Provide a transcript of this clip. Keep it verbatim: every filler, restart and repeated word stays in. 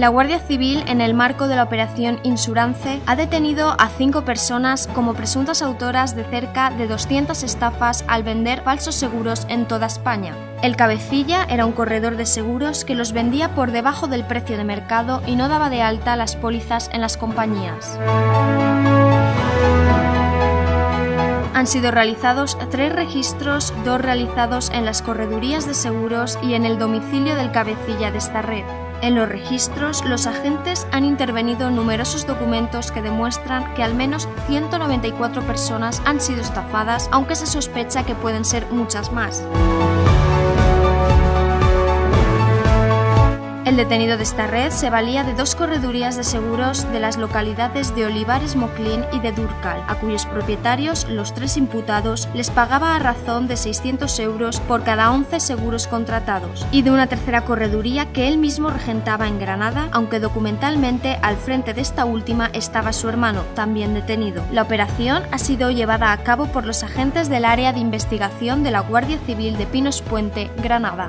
La Guardia Civil, en el marco de la Operación Insurance, ha detenido a cinco personas como presuntas autoras de cerca de doscientas estafas al vender falsos seguros en toda España. El cabecilla era un corredor de seguros que los vendía por debajo del precio de mercado y no daba de alta las pólizas en las compañías. Han sido realizados tres registros, dos realizados en las corredurías de seguros y en el domicilio del cabecilla de esta red. En los registros, los agentes han intervenido numerosos documentos que demuestran que al menos ciento noventa y cuatro personas han sido estafadas, aunque se sospecha que pueden ser muchas más. El detenido de esta red se valía de dos corredurías de seguros de las localidades de Olivares Moclín y de Durcal, a cuyos propietarios, los tres imputados, les pagaba a razón de seiscientos euros por cada once seguros contratados, y de una tercera correduría que él mismo regentaba en Granada, aunque documentalmente al frente de esta última estaba su hermano, también detenido. La operación ha sido llevada a cabo por los agentes del Área de Investigación de la Guardia Civil de Pinos Puente, Granada.